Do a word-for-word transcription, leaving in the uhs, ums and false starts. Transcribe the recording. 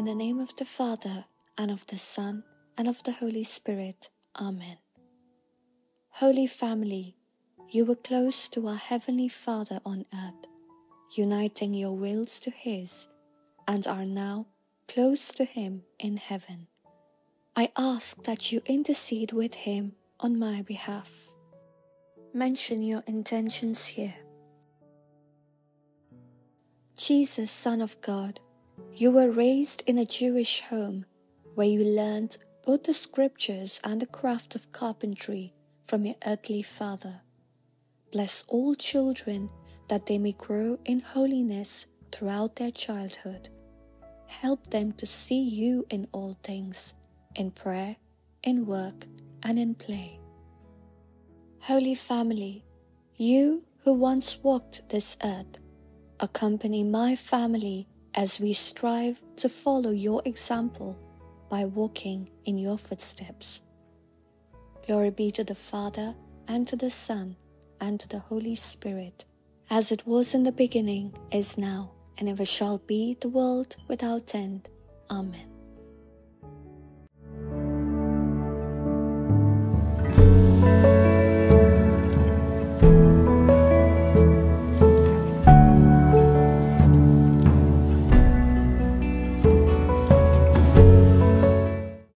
In the name of the Father, and of the Son, and of the Holy Spirit. Amen. Holy Family, you were close to our Heavenly Father on earth, uniting your wills to His, and are now close to Him in heaven. I ask that you intercede with Him on my behalf. Mention your intentions here. Jesus, Son of God, you were raised in a Jewish home where you learned both the scriptures and the craft of carpentry from your earthly father. Bless all children that they may grow in holiness throughout their childhood. Help them to see you in all things, in prayer, in work, and in play. Holy Family, you who once walked this earth, accompany my family as we strive to follow your example by walking in your footsteps. Glory be to the Father, and to the Son, and to the Holy Spirit, as it was in the beginning, is now, and ever shall be, the world without end. Amen.